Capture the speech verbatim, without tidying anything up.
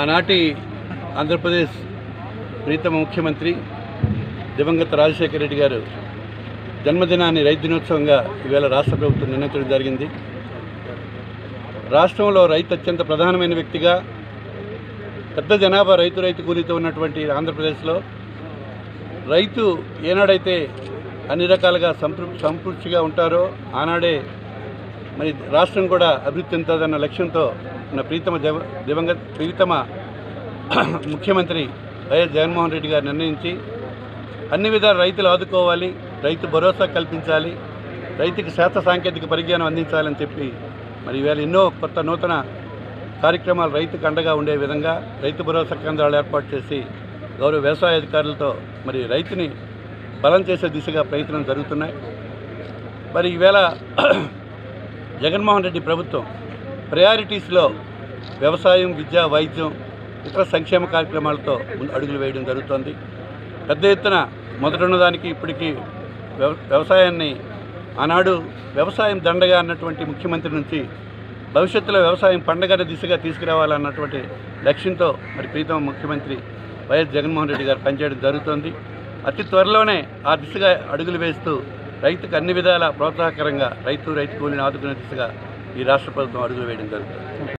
ఆనాటి ఆంధ్రప్రదేశ్ ప్రీతమ ముఖ్యమంత్రి దివంగత రాజశేఖర్ రెడ్డి గారు జన్మదినాన్ని రైతు దినోత్సవంగా ఈవేళ రాష్ట్ర ప్రభుత్వం నిర్ణయించడం జరిగింది। రాష్ట్రంలో రైతు అత్యంత ప్రధానమైన వ్యక్తిగా పెద్ద జనాభా రైతు రైతు కూలీతో ఉన్నటువంటి ఆంధ్రప్రదేశ్లో రైతు ఏనాడైతే అన్ని రకాలుగా సంతృ సంతృప్తిగా ఉంటారో ఆనాడే మరి రాష్ట్రం కూడా అభివృద్ధి చెందుతుందన్న లక్ష్యంతో మన ప్రీతమ దివంగత ప్రీతమ ముఖ్యమంత్రి వై ఎస్ జగన్ మోహన్ రెడ్డి గారు నిర్ణయించి అన్ని విధాల రైతులు ఆదుకోవాలి, రైతు భరోసా కల్పించాలి, రైతుకి శాస్త్ర సాంకేతిక పరిజ్ఞానం అందించాలని చెప్పి మరి ఇవాళ ఎన్నో కొత్త నూతన కార్యక్రమాలు రైతుకు అండగా ఉండే విధంగా రైతు భరోసా కేంద్రాలు ఏర్పాటు చేసి గౌరవ వ్యవసాయ అధికారులతో మరి రైతుని బలం చేసే దిశగా ప్రయత్నం జరుగుతున్నాయి। మరి ఈవేళ జగన్మోహన్ రెడ్డి ప్రభుత్వం ప్రయారిటీస్లో వ్యవసాయం, విద్య, వైద్యం, ఇతర సంక్షేమ కార్యక్రమాలతో అడుగులు వేయడం జరుగుతుంది। పెద్ద ఎత్తున మొదటన్నదానికి ఇప్పటికీ వ్యవసాయాన్ని ఆనాడు వ్యవసాయం దండగా అన్నటువంటి ముఖ్యమంత్రి నుంచి భవిష్యత్తులో వ్యవసాయం పండగ దిశగా తీసుకురావాలన్నటువంటి లక్ష్యంతో మరి ప్రీతమ ముఖ్యమంత్రి వైఎస్ జగన్మోహన్ రెడ్డి గారు పనిచేయడం జరుగుతుంది। అతి త్వరలోనే ఆ దిశగా అడుగులు వేస్తూ రైతుకు అన్ని విధాల ప్రోత్సాహకరంగా రైతు రైతు కూలీని ఆదుకునే దిశగా ఈ రాష్ట్ర ప్రభుత్వం అడుగులు వేయడం జరుగుతుంది।